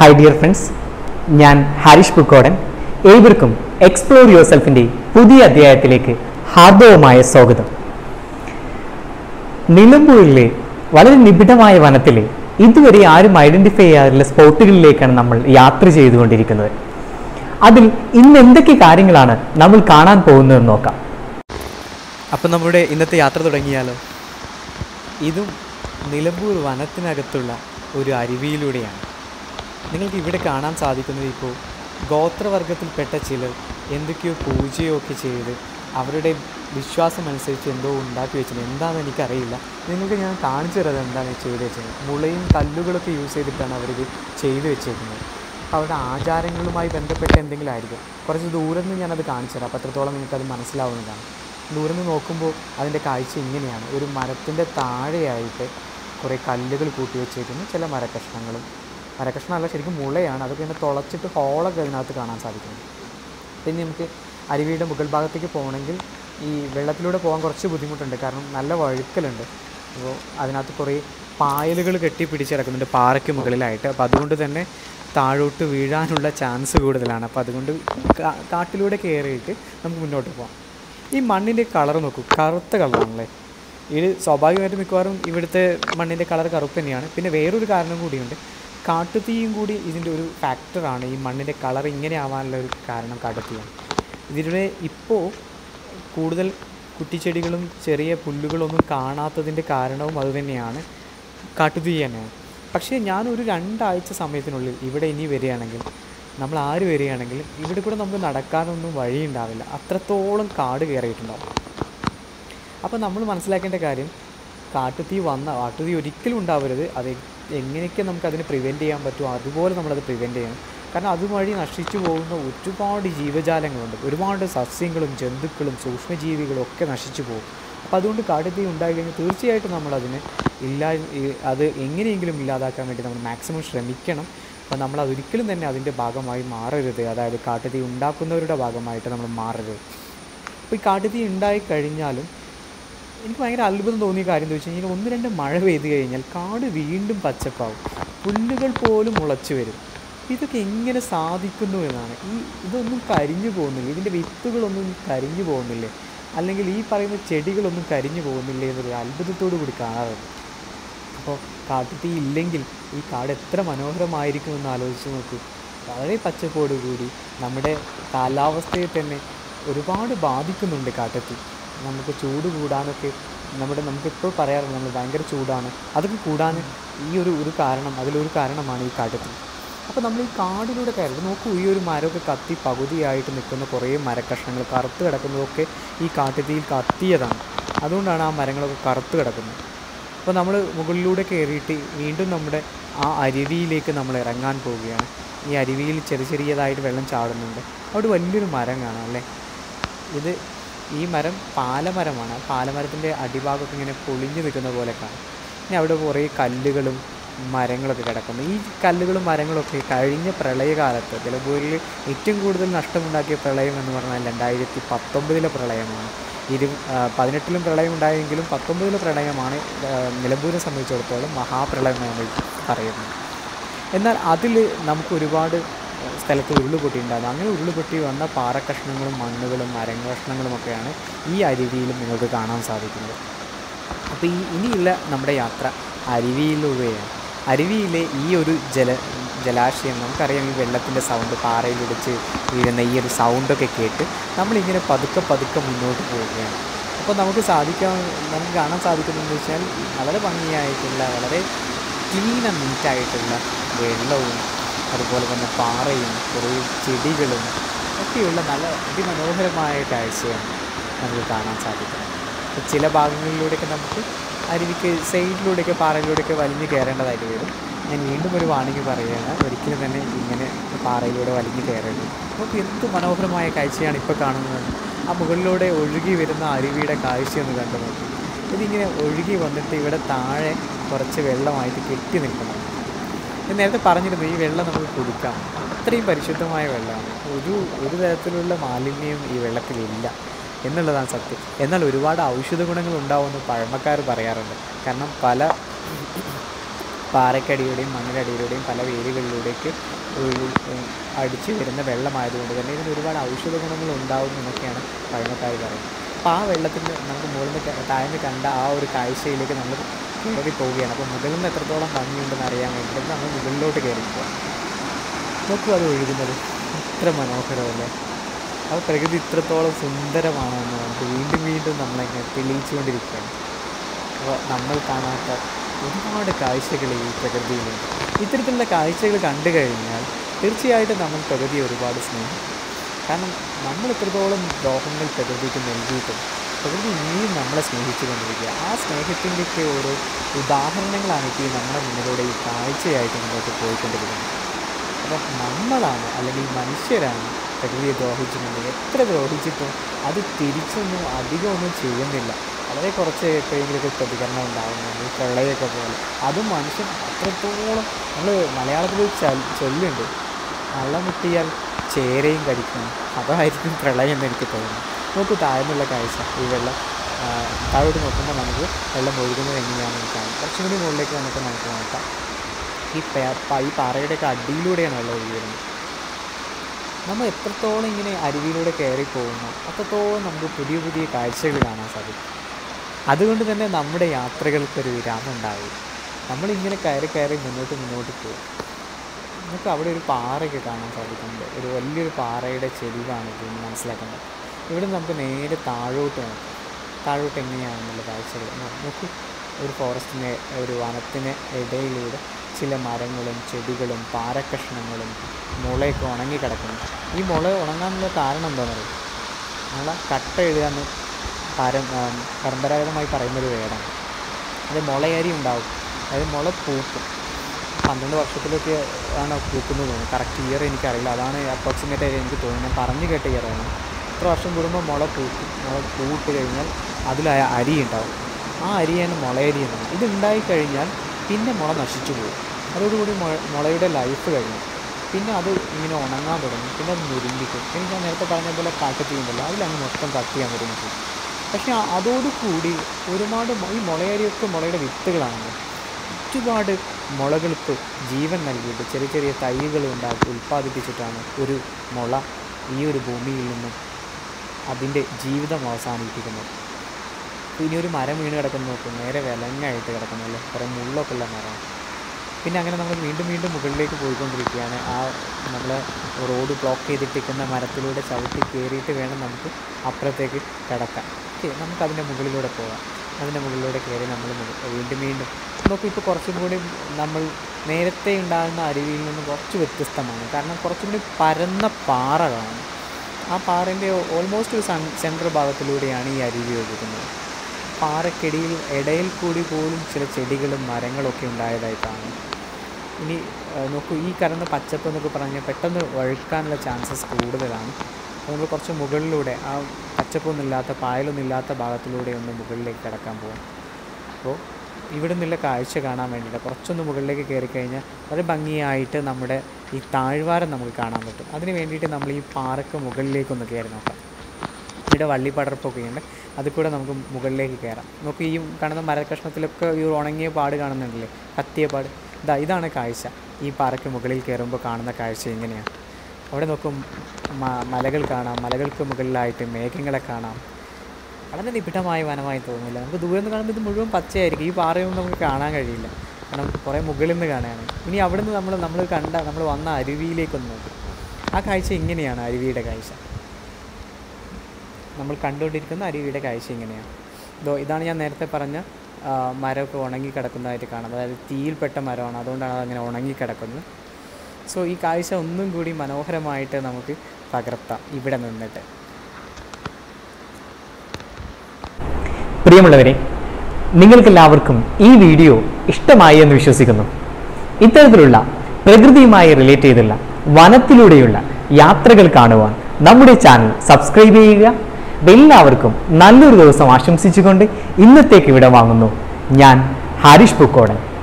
Hi dear friends, ഞാൻ ഹാരിഷ് പൂക്കോടൻ. ഏവർക്കും explore your സെൽഫിൻ്റെ പുതിയ അധ്യായത്തിലേക്ക് ഹാർദവമായ സ്വാഗതം. നിലമ്പൂരിലെ വളരെ നിബിഡമായ വനത്തിലെ ഇതുവരെ ആരും ഐഡൻറ്റിഫൈ ചെയ്യാറുള്ള സ്പോട്ടുകളിലേക്കാണ് നമ്മൾ യാത്ര ചെയ്തുകൊണ്ടിരിക്കുന്നത്. അതിൽ ഇന്ന് എന്തൊക്കെ കാര്യങ്ങളാണ് നമ്മൾ കാണാൻ പോകുന്നതെന്ന് നോക്കാം. അപ്പം നമ്മുടെ ഇന്നത്തെ യാത്ര തുടങ്ങിയാലോ? ഇതും നിലമ്പൂർ വനത്തിനകത്തുള്ള ഒരു അരുവിയിലൂടെയാണ്. നിങ്ങൾക്കിവിടെ കാണാൻ സാധിക്കുന്നത് ഇപ്പോൾ ഗോത്രവർഗത്തിൽപ്പെട്ട ചിലർ എന്തൊക്കെയോ പൂജയൊക്കെ ചെയ്ത് അവരുടെ വിശ്വാസമനുസരിച്ച് എന്തോ ഉണ്ടാക്കി വെച്ചത്. എന്താണെന്ന് എനിക്കറിയില്ല, നിങ്ങൾക്ക് ഞാൻ കാണിച്ചു തരാം എന്താണെന്ന് ചെയ്ത് വെച്ചത്. മുളയും കല്ലുകളൊക്കെ യൂസ് ചെയ്തിട്ടാണ് അവരിത് ചെയ്ത് വെച്ചേക്കുന്നത്. അവരുടെ ആചാരങ്ങളുമായി ബന്ധപ്പെട്ട എന്തെങ്കിലും ആയിരിക്കും. കുറച്ച് ദൂരം നിന്ന് ഞാനത് കാണിച്ചു തരാം, അപ്പോൾ അത്രത്തോളം നിങ്ങൾക്കത് മനസ്സിലാവുന്നതാണ്. ദൂരം നിന്ന് നോക്കുമ്പോൾ അതിൻ്റെ കാഴ്ച ഇങ്ങനെയാണ്. ഒരു മരത്തിൻ്റെ താഴെയായിട്ട് കുറേ കല്ലുകൾ കൂട്ടി വെച്ചേക്കുന്നു, ചില മരക്കഷ്ണങ്ങളും. മരകഷ്ണമല്ല, ശരിക്കും മുളയാണ്. അതൊക്കെ ഇങ്ങനെ തുളച്ചിട്ട് ഹോളൊക്കെ അതിനകത്ത് കാണാൻ സാധിക്കുന്നു. പിന്നെ നമുക്ക് അരുവിയുടെ മുകൾ ഭാഗത്തേക്ക് പോകണമെങ്കിൽ ഈ വെള്ളത്തിലൂടെ പോകാൻ കുറച്ച് ബുദ്ധിമുട്ടുണ്ട്, കാരണം നല്ല വഴുക്കലുണ്ട്. അപ്പോൾ അതിനകത്ത് കുറേ പായലുകൾ കെട്ടിപ്പിടിച്ച് കിടക്കുന്നുണ്ട് പാറയ്ക്ക് മുകളിലായിട്ട്. അപ്പോൾ അതുകൊണ്ട് തന്നെ താഴോട്ട് വീഴാനുള്ള ചാൻസ് കൂടുതലാണ്. അപ്പോൾ അതുകൊണ്ട് കാട്ടിലൂടെ കയറിയിട്ട് നമുക്ക് മുന്നോട്ട് പോകാം. ഈ മണ്ണിൻ്റെ കളർ നോക്കൂ, കറുത്ത കളറാണല്ലേ. ഇത് സ്വാഭാവികമായിട്ട് മിക്കവാറും ഇവിടുത്തെ മണ്ണിൻ്റെ കളർ കറുപ്പ് തന്നെയാണ്. പിന്നെ വേറൊരു കാരണം കൂടിയുണ്ട്, കാട്ടുതീയും കൂടി ഇതിൻ്റെ ഒരു ഫാക്ടറാണ്. ഈ മണ്ണിൻ്റെ കളർ ഇങ്ങനെ ആവാനുള്ള ഒരു കാരണം കാട്ടുതീയാണ്. ഇതിലൂടെ ഇപ്പോൾ കൂടുതൽ കുറ്റിച്ചെടികളും ചെറിയ പുല്ലുകളൊന്നും കാണാത്തതിൻ്റെ കാരണവും അതുതന്നെയാണ്, കാട്ടുതീ തന്നെയാണ്. പക്ഷേ ഞാനൊരു രണ്ടാഴ്ച സമയത്തിനുള്ളിൽ ഇവിടെ ഇനി വരികയാണെങ്കിൽ, നമ്മൾ ആര് വരികയാണെങ്കിലും ഇവിടെ കൂടെ നമുക്ക് നടക്കാനൊന്നും വഴിയുണ്ടാവില്ല, അത്രത്തോളം കാട് കയറിയിട്ടുണ്ടാവും. അപ്പോൾ നമ്മൾ മനസ്സിലാക്കേണ്ട കാര്യം, കാട്ടുതീ ഒരിക്കലും ഉണ്ടാവരുത്. അത് എങ്ങനെയൊക്കെ നമുക്കതിനെ പ്രിവെൻറ്റ് ചെയ്യാൻ പറ്റുമോ അതുപോലെ നമ്മളത് പ്രിവെൻറ്റ് ചെയ്യണം. കാരണം അതുവഴി നശിച്ചു പോകുന്ന ഒരുപാട് ജീവജാലങ്ങളുണ്ട്, ഒരുപാട് സസ്യങ്ങളും ജന്തുക്കളും സൂക്ഷ്മജീവികളും ഒക്കെ നശിച്ചു പോകും. അപ്പോൾ അതുകൊണ്ട് കാട്ടുതീ ഉണ്ടായി കഴിഞ്ഞാൽ തീർച്ചയായിട്ടും നമ്മളതിനെ അത് എങ്ങനെയെങ്കിലും ഇല്ലാതാക്കാൻ വേണ്ടി നമ്മൾ മാക്സിമം ശ്രമിക്കണം. അപ്പോൾ നമ്മളതൊരിക്കലും തന്നെ അതിൻ്റെ ഭാഗമായി മാറരുത്, അതായത് കാട്ടുതീ ഉണ്ടാക്കുന്നവരുടെ ഭാഗമായിട്ട് നമ്മൾ മാറരുത്. അപ്പോൾ ഈ കാട്ടുതീ ഉണ്ടായിക്കഴിഞ്ഞാലും എനിക്ക് ഭയങ്കര അത്ഭുതം തോന്നിയ കാര്യം എന്ന് വെച്ച് കഴിഞ്ഞാൽ, ഒന്ന് രണ്ട് മഴ പെയ്ത് കഴിഞ്ഞാൽ കാട് വീണ്ടും പച്ചപ്പാവും, പുല്ലുകൾ പോലും മുളച്ചു വരും. ഇതൊക്കെ എങ്ങനെ സാധിക്കുന്നു എന്നാണ്. ഇതൊന്നും കരിഞ്ഞു പോകുന്നില്ല, ഇതിൻ്റെ വിത്തുകളൊന്നും കരിഞ്ഞു പോകുന്നില്ലേ, അല്ലെങ്കിൽ ഈ പറയുന്ന ചെടികളൊന്നും കരിഞ്ഞു പോകുന്നില്ലേ എന്നൊരു അത്ഭുതത്തോടു കൂടി കാണാറുണ്ട്. അപ്പോൾ കാട്ടുതീ ഇല്ലെങ്കിൽ ഈ കാട് എത്ര മനോഹരമായിരിക്കുമെന്ന് ആലോചിച്ച് നോക്കൂ. വളരെ പച്ചപ്പോടുകൂടി നമ്മുടെ കാലാവസ്ഥയെ തന്നെ ഒരുപാട് ബാധിക്കുന്നുണ്ട് കാട്ടുതീ. നമുക്ക് ചൂട് കൂടാനൊക്കെ നമുക്കിപ്പോൾ പറയാറുണ്ട് നമ്മൾ ഭയങ്കര ചൂടാണ്, അതൊക്കെ കൂടാൻ ഈ ഒരു കാരണം, അതിലൊരു കാരണമാണ് ഈ കാട്ടുതീ. അപ്പോൾ നമ്മൾ ഈ കാടിലൂടെ കയറി നോക്കൂ, ഈ ഒരു മരമൊക്കെ കത്തി പകുതിയായിട്ട് നിൽക്കുന്ന കുറേ മരക്കഷ്ണങ്ങൾ കറുത്ത് കിടക്കുന്നതൊക്കെ ഈ കാട്ടുതീയിൽ കത്തിയതാണ്. അതുകൊണ്ടാണ് ആ മരങ്ങളൊക്കെ കറുത്ത് കിടക്കുന്നത്. അപ്പോൾ നമ്മൾ മുകളിലൂടെ കയറിയിട്ട് വീണ്ടും നമ്മുടെ ആ അരുവിയിലേക്ക് നമ്മൾ ഇറങ്ങാൻ പോവുകയാണ്. ഈ അരുവിയിൽ ചെറിയതായിട്ട് വെള്ളം ചാടുന്നുണ്ട്. അവിടെ വലിയൊരു മരം കാണാം അല്ലേ. ഈ മരം പാലമരമാണ്. പാലമരത്തിൻ്റെ അടിഭാഗമൊക്കെ ഇങ്ങനെ പൊളിഞ്ഞു നിൽക്കുന്ന പോലെ കാണാം. പിന്നെ അവിടെ കുറേ കല്ലുകളും മരങ്ങളൊക്കെ കിടക്കുന്നു. ഈ കല്ലുകളും മരങ്ങളൊക്കെ കഴിഞ്ഞ പ്രളയകാലത്ത് നിലമ്പൂരിൽ ഏറ്റവും കൂടുതൽ നഷ്ടമുണ്ടാക്കിയ പ്രളയം എന്ന് പറഞ്ഞാൽ 2019 പ്രളയമാണ്. 2018 പ്രളയം ഉണ്ടായെങ്കിലും 2019 പ്രളയമാണ് നിലമ്പൂരിനെ സംബന്ധിച്ചിടത്തോളം മഹാപ്രളയമായി നമ്മൾ പറയുന്നത്. എന്നാൽ അതിൽ നമുക്ക് ഒരുപാട് സ്ഥലത്ത് ഉരുളുപൊട്ടി ഉണ്ടായിരുന്നു. അങ്ങനെ ഉരുളുപൊട്ടി വന്ന പാറക്കഷ്ണങ്ങളും മണ്ണുകളും മരകഷ്ണങ്ങളുമൊക്കെയാണ് ഈ അരുവിയിലും നിങ്ങൾക്ക് കാണാൻ സാധിക്കുന്നത്. അപ്പോൾ ഇനിയുള്ള നമ്മുടെ യാത്ര അരുവിയിലൂടെയാണ്. അരുവിയിലെ ഈ ഒരു ജലാശയം നമുക്കറിയാം, ഈ വെള്ളത്തിൻ്റെ സൗണ്ട്, പാറയിലിടിച്ച് വീഴുന്ന ഈ ഒരു സൗണ്ടൊക്കെ കേട്ട് നമ്മളിങ്ങനെ പതുക്കെ പതുക്കെ മുന്നോട്ട് പോവുകയാണ്. അപ്പോൾ നമുക്ക് കാണാൻ സാധിക്കുന്നതെന്ന് വെച്ചാൽ വളരെ ഭംഗിയായിട്ടുള്ള, വളരെ ക്ലീൻ ആൻഡ് നീറ്റായിട്ടുള്ള വെള്ളവും അതുപോലെ തന്നെ പാറയും കുറേ ചെടികളും ഒക്കെയുള്ള നല്ല അതിമനോഹരമായ കാഴ്ചയാണ് നമുക്ക് കാണാൻ സാധിക്കുന്നത്. ചില ഭാഗങ്ങളിലൂടെയൊക്കെ നമുക്ക് അരുവിക്ക് സൈഡിലൂടെയൊക്കെ പാറയിലൂടെയൊക്കെ വലിഞ്ഞ് കയറേണ്ടതായിട്ട് വരും. ഞാൻ വീണ്ടും ഒരു വാണിംഗ് പറയുകയാണ്, ഒരിക്കലും തന്നെ ഇങ്ങനെ പാറയിലൂടെ വലിഞ്ഞ് കയറരുത്. നമുക്ക് എന്ത് മനോഹരമായ കാഴ്ചയാണ് ഇപ്പോൾ കാണുന്നത്. ആ മുകളിലൂടെ ഒഴുകി വരുന്ന അരുവിയുടെ കാഴ്ചയൊന്ന് കണ്ടു നോക്കി. ഇതിങ്ങനെ ഒഴുകി വന്നിട്ട് ഇവിടെ താഴെ കുറച്ച് വെള്ളമായിട്ട് കെട്ടി നിൽക്കണം. ഞാൻ നേരത്തെ പറഞ്ഞിരുന്നു, ഈ വെള്ളം നമുക്ക് കുടിക്കാം, അത്രയും പരിശുദ്ധമായ വെള്ളമാണ്. ഒരു തരത്തിലുള്ള മാലിന്യം ഈ വെള്ളത്തിലില്ല എന്നുള്ളതാണ് സത്യം. എന്നാൽ ഒരുപാട് ഔഷധ ഗുണങ്ങൾ ഉണ്ടാവുമെന്ന് പഴമക്കാർ പറയാറുണ്ട്. കാരണം പല പാറയ്ക്കടിയുടെയും മണ്ണിനടിയിലൂടെയും പല വേരുകളിലൂടെയൊക്കെ അടിച്ചു വരുന്ന വെള്ളമായതുകൊണ്ട് തന്നെ ഇതിന് ഒരുപാട് ഔഷധ ഗുണങ്ങൾ ഉണ്ടാകും എന്നൊക്കെയാണ് പഴമക്കാർ പറയുന്നത്. അപ്പോൾ ആ വെള്ളത്തിൻ്റെ നമുക്ക് മുകളിൽ താഴ്ന്ന് കണ്ട ആ ഒരു കാഴ്ചയിലേക്ക് നമ്മൾ കയറി പോവുകയാണ്. അപ്പോൾ മുകളിൽ നിന്ന് എത്രത്തോളം ഭംഗിയുണ്ടെന്ന് അറിയാൻ വേണ്ടിയിട്ട് നമ്മൾ മുകളിലോട്ട് കയറി പോകാം. നോക്കൂ അത് ഒഴുകുന്നത് ഇത്ര മനോഹരമല്ലേ. ആ പ്രകൃതി ഇത്രത്തോളം സുന്ദരമാണെന്ന് നമുക്ക് വീണ്ടും വീണ്ടും നമ്മളെങ്ങനെ തെളിയിച്ചുകൊണ്ടിരിക്കുകയാണ്. അപ്പോൾ നമ്മൾ കാണാത്ത ഒരുപാട് കാഴ്ചകൾ ഈ പ്രകൃതിയിലുണ്ട്. ഇത്തരത്തിലുള്ള കാഴ്ചകൾ കണ്ടു കഴിഞ്ഞാൽ തീർച്ചയായിട്ടും നമ്മൾ പ്രകൃതിയെ ഒരുപാട് സ്നേഹിക്കും. കാരണം നമ്മൾ ഇത്രത്തോളം ദ്രോഹങ്ങൾ പ്രകൃതിക്ക് നൽകിയിട്ടും പ്രകൃതി ഇനിയും നമ്മളെ സ്നേഹിച്ചു കൊണ്ടിരിക്കുക. ആ സ്നേഹത്തിൻ്റെയൊക്കെ ഓരോ ഉദാഹരണങ്ങളാണ് ഇപ്പോൾ നമ്മുടെ മുന്നിലൂടെ ഈ കാഴ്ചയായിട്ട് മുന്നോട്ട് പോയിക്കൊണ്ടിരിക്കുന്നത്. അപ്പം നമ്മളാണ് അല്ലെങ്കിൽ മനുഷ്യരാണ് പ്രകൃതിയെ ദ്രോഹിച്ചിട്ടുണ്ടെങ്കിൽ എത്ര ദ്രോഹിച്ചിട്ടും അത് തിരിച്ചൊന്നും അധികമൊന്നും ചെയ്യുന്നില്ല. വളരെ കുറച്ച് എപ്പോഴെങ്കിലൊക്കെ പ്രതികരണം ഉണ്ടാകുന്നുണ്ട്, പ്രളയമൊക്കെ പോലെ. അതും മനുഷ്യൻ അത്രത്തോളം നമ്മൾ മലയാളത്തിൽ ചൊല്ലുണ്ട്, വള്ളം മുട്ടിയാൽ ചേരയും കടിക്കണം, അതായിരിക്കും പ്രളയം എന്നെനിക്ക് തോന്നുന്നു. നമുക്ക് താഴ്ന്നുള്ള കാഴ്ച, ഈ വെള്ളം താഴോട്ട് നോക്കുമ്പോൾ നമുക്ക് വെള്ളം ഒഴുകുന്നത് എങ്ങനെയാണെന്ന് കാണാം. കുറച്ചും കൂടി മുകളിലേക്ക് വന്നിട്ട് നമുക്ക് നോക്കാം. ഈ പാറയുടെയൊക്കെ അടിയിലൂടെയാണ് വെള്ളം ഒഴുകുന്നത്. നമ്മൾ എത്രത്തോളം ഇങ്ങനെ അരുവിയിലൂടെ കയറി പോകുന്നു അത്രത്തോളം നമുക്ക് പുതിയ പുതിയ കാഴ്ചകൾ കാണാൻ സാധിക്കും. അതുകൊണ്ട് തന്നെ നമ്മുടെ യാത്രകൾക്കൊരു വിരാമം ഉണ്ടാകും. നമ്മളിങ്ങനെ കയറി മുന്നോട്ട് പോകും. നമുക്ക് അവിടെ ഒരു പാറയൊക്കെ കാണാൻ സാധിക്കുന്നുണ്ട്. ഒരു വലിയൊരു പാറയുടെ ചെരിവാണ് ഇതെന്ന് മനസ്സിലാക്കുന്നത്. ഇവിടെ നമുക്ക് നേരെ താഴോട്ട് നോക്കാം. താഴോട്ട് എങ്ങനെയാണെന്നുള്ള കാഴ്ചകൾ നമുക്ക് ഒരു ഫോറസ്റ്റിനെ, ഒരു വനത്തിന് ഇടയിലൂടെ ചില മരങ്ങളും ചെടികളും പാറക്കഷ്ണങ്ങളും മുളയൊക്കെ ഉണങ്ങി കിടക്കുന്നു. ഈ മുള ഉണങ്ങാനുള്ള കാരണം എന്താണെന്ന് അറിയാം. മുള കട്ട എഴുതാന്ന് പരമ്പരാഗതമായി പറയുന്നൊരു വേടാണ്. അത് മുളയരി ഉണ്ടാവും, അതായത് മുള പൂക്കും. 12 വർഷത്തിലൊക്കെ ആണ് പൂക്കുന്നത് തോന്നുന്നു. കറക്റ്റ് ഇയർ എനിക്കറിയില്ല, അതാണ് അപ്രോക്സിമേറ്റ് ആയിട്ട് എനിക്ക് തോന്നുന്നത്. ഞാൻ പറഞ്ഞു കേട്ട ഇയറാണ്. ഇത്ര വർഷം കൂടുമ്പോൾ മുള പൂക്കും. മുള പൂവിട്ട് കഴിഞ്ഞാൽ അതിലായ അരി ഉണ്ടാവും. ആ അരിയാണ് മുളയരി എന്നത്. ഇതുണ്ടായിക്കഴിഞ്ഞാൽ പിന്നെ മുള നശിച്ചു പോകും. അതോടുകൂടി മുളയുടെ ലൈഫ് കഴിഞ്ഞു. പിന്നെ അത് ഇങ്ങനെ ഉണങ്ങാൻ തുടങ്ങും. പിന്നെ അത് മുരിങ്ങിക്കും. എനിക്ക് നേരത്തെ പറഞ്ഞ പോലെ കാക്കത്തിയുണ്ടല്ലോ, അതിലങ്ങ് മൊത്തം കത്തിയാൻ മുരിങ്ങിക്കും. പക്ഷേ അതോടുകൂടി ഒരുപാട് ഈ മുളയരിയൊക്കെ മുളയുടെ വിത്തുകളാണ്. ഒരുപാട് മുളകൾക്ക് ജീവൻ നൽകിയിട്ട് ചെറിയ ചെറിയ തൈകൾ ഉണ്ടാക്കി ഉൽപ്പാദിപ്പിച്ചിട്ടാണ് ഒരു മുള ഈ ഒരു ഭൂമിയിൽ നിന്നും അതിൻ്റെ ജീവിതം അവസാനിപ്പിക്കുന്നത്. പിന്നെ ഒരു മരം വീണ് കിടക്കുന്ന നോക്കും, നേരെ വിലങ്ങായിട്ട് കിടക്കുന്നല്ലോ, കുറേ മുള്ളൊക്കെ ഉള്ള മരമാണ്. പിന്നെ അങ്ങനെ നമ്മൾ വീണ്ടും വീണ്ടും മുകളിലേക്ക് പോയിക്കൊണ്ടിരിക്കുകയാണ്. ആ നമ്മൾ റോഡ് ബ്ലോക്ക് ചെയ്തിട്ടിരിക്കുന്ന മരത്തിലൂടെ ചവിട്ടി കയറിയിട്ട് വേണം നമുക്ക് അപ്പുറത്തേക്ക് കിടക്കാൻ. ഓക്കെ, നമുക്കതിൻ്റെ മുകളിലൂടെ പോകാം. അതിൻ്റെ മുകളിലൂടെ കയറി നമ്മൾ വീണ്ടും വീണ്ടും നോക്കിയിപ്പോൾ കുറച്ചും കൂടി നമ്മൾ നേരത്തെ ഉണ്ടാകുന്ന അരുവിയിൽ നിന്ന് കുറച്ച് വ്യത്യസ്തമാണ്. കാരണം കുറച്ചും കൂടി പരന്ന പാറ കാണും. ആ പാറേൻ്റെ ഓൾമോസ്റ്റ് ഒരു സെൻട്രൽ ഭാഗത്തിലൂടെയാണ് ഈ അരുവി ഒഴുകുന്നത്. പാറക്കെടിയിൽ ഇടയിൽ കൂടി പോലും ചില ചെടികളും മരങ്ങളൊക്കെ ഉണ്ടായതായി കാണും. ഇനി നോക്കൂ, ഈ കറന്ന പച്ചപ്പ് എന്നൊക്കെ പറഞ്ഞാൽ പെട്ടെന്ന് വഴുക്കാനുള്ള ചാൻസസ് കൂടുതലാണ്. നമ്മൾ കുറച്ച് മുകളിലൂടെ ആ പച്ചപ്പൊന്നുമില്ലാത്ത പായലൊന്നുമില്ലാത്ത ഭാഗത്തിലൂടെ ഒന്ന് മുകളിലേക്ക് കിടക്കാൻ പോകും. അപ്പോൾ ഇവിടെ നിന്നുള്ള കാഴ്ച കാണാൻ വേണ്ടിയിട്ട് കുറച്ചൊന്ന് മുകളിലേക്ക് കയറി കഴിഞ്ഞാൽ വളരെ ഭംഗിയായിട്ട് നമ്മുടെ ഈ താഴ്വാരം നമുക്ക് കാണാൻ പറ്റും. അതിന് വേണ്ടിയിട്ട് നമ്മൾ ഈ പാറക്ക് മുകളിലേക്കൊന്ന് കയറി നോക്കാം. ഇവിടെ വള്ളിപ്പടർപ്പൊക്കെ ഉണ്ട്, അതിൽ കൂടെ നമുക്ക് മുകളിലേക്ക് കയറാം. നമുക്ക് ഈ കാണുന്ന മരക്കഷ്ണത്തിലൊക്കെ ഈ ഉണങ്ങിയ പാട് കാണുന്നുണ്ടല്ലേ, കത്തിയ പാട്. ഇതാണ് കാഴ്ച. ഈ പാറയ്ക്ക് മുകളിൽ കയറുമ്പോൾ കാണുന്ന കാഴ്ച ഇങ്ങനെയാണ്. അവിടെ നോക്കും മലകൾ കാണാം, മലകൾക്ക് മുകളിലായിട്ട് മേഘങ്ങളെ കാണാം. വളരെ നിബിഡമായ വനമായി തോന്നില്ല. നമുക്ക് ദൂരെ നിന്ന് കാണുമ്പോൾ ഇത് മുഴുവൻ പച്ചയായിരിക്കും. ഈ പാറയൊന്നും നമുക്ക് കാണാൻ കഴിയില്ല, കാരണം കുറേ മുകളിൽ നിന്ന് കാണാനാണ്. ഇനി അവിടെ നിന്ന് നമ്മൾ വന്ന അരുവിയിലേക്കൊന്ന് നോക്കും. ആ കാഴ്ച ഇങ്ങനെയാണ്. അരുവിയുടെ കാഴ്ച നമ്മൾ കണ്ടുകൊണ്ടിരിക്കുന്ന അരുവിയുടെ കാഴ്ച ഇങ്ങനെയാണ്. ഇതാണ് ഞാൻ നേരത്തെ പറഞ്ഞ മരമൊക്കെ ഉണങ്ങിക്കിടക്കുന്നതായിട്ട് കാണാം. അതായത് തീയിൽപ്പെട്ട മരമാണ്, അതുകൊണ്ടാണ് അതങ്ങനെ ഉണങ്ങിക്കിടക്കുന്നത്. സോ ഈ കാഴ്ച ഒന്നും കൂടി മനോഹരമായിട്ട് നമുക്ക് പകർത്താം ഇവിടെ നിന്നിട്ട്. പ്രിയമുള്ളവരെ, നിങ്ങൾക്കെല്ലാവർക്കും ഈ വീഡിയോ ഇഷ്ടമായി എന്ന് വിശ്വസിക്കുന്നു. ഇത്തരത്തിലുള്ള പ്രകൃതിയുമായി റിലേറ്റ് ചെയ്തുള്ള വനത്തിലൂടെയുള്ള യാത്രകൾ കാണുവാൻ നമ്മുടെ ചാനൽ സബ്സ്ക്രൈബ് ചെയ്യുക. എല്ലാവർക്കും നല്ലൊരു ദിവസം ആശംസിച്ചുകൊണ്ട് ഇന്നത്തേക്ക് വിട വാങ്ങുന്നു. ഞാൻ ഹരീഷ് പൂക്കോടൻ.